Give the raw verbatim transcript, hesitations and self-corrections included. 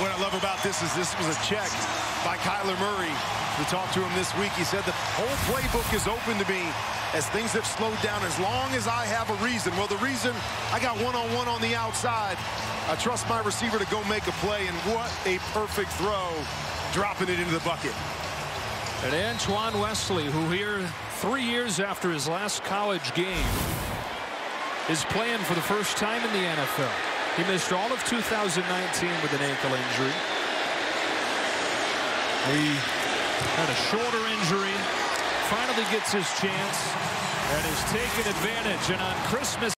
What I love about this is this was a check by Kyler Murray. We talked to him this week. He said the whole playbook is open to me as things have slowed down, as long as I have a reason. Well, the reason, I got one-on-one on the outside. I trust my receiver to go make a play, and what a perfect throw, dropping it into the bucket. And Antoine Wesley, who here three years after his last college game, is playing for the first time in the N F L. He missed all of two thousand nineteen with an ankle injury. He had a shoulder injury, finally gets his chance, and is taking advantage. And on Christmas